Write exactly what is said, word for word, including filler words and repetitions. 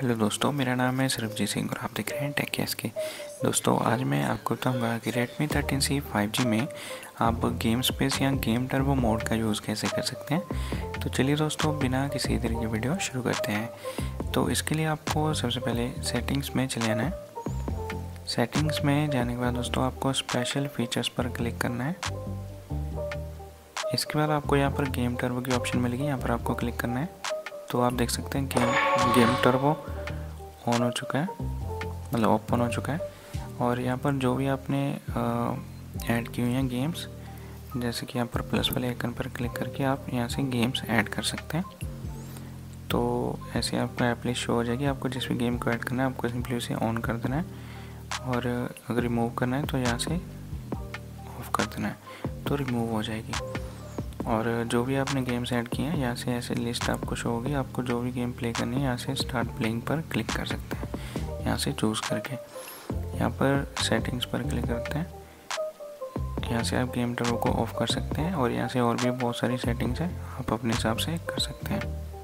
Hello दोस्तों, मेरा नाम है सरबजीत सिंह और आप देख रहे हैं टेक आईएएस के। दोस्तों आज मैं आपको बताऊंगा कि Redmi thirteen C five G में आप गेम स्पेस या गेम टर्बो मोड का यूज़ कैसे कर सकते हैं। तो चलिए दोस्तों, बिना किसी देरी के वीडियो शुरू करते हैं। तो इसके लिए आपको सबसे पहले सेटिंग्स में चले आना है। सेटिंग्स में जाने के बाद दोस्तों आपको स्पेशल फीचर्स पर क्लिक करना है। इसके बाद आपको यहाँ पर गेम टर्बो की ऑप्शन मिलेगी, यहाँ पर आपको क्लिक करना है। तो आप देख सकते हैं गेम गेम टर्बो ऑन हो चुका है, मतलब ओपन हो चुका है। और यहाँ पर जो भी आपने ऐड की हुई हैं गेम्स, जैसे कि यहाँ पर प्लस वाले आइकन पर क्लिक करके आप यहाँ से गेम्स ऐड कर सकते हैं। तो ऐसे आपको ऐप लिस्ट शो हो जाएगी। आपको जिस भी गेम को ऐड करना है आपको सिंपली उसे ऑन कर देना है, और अगर रिमूव करना है तो यहाँ से ऑफ कर देना है, तो रिमूव हो जाएगी। और जो भी आपने गेम्स ऐड किए हैं यहाँ से ऐसे लिस्ट आपको शो होगी। आपको जो भी गेम प्ले करनी है यहाँ से स्टार्ट प्लेइंग पर क्लिक कर सकते हैं, यहाँ से चूज़ करके। यहाँ पर सेटिंग्स पर क्लिक करते हैं, यहाँ से आप गेम टर्बो को ऑफ़ कर सकते हैं। और यहाँ से और भी बहुत सारी सेटिंग्स हैं, आप अपने हिसाब से कर सकते हैं।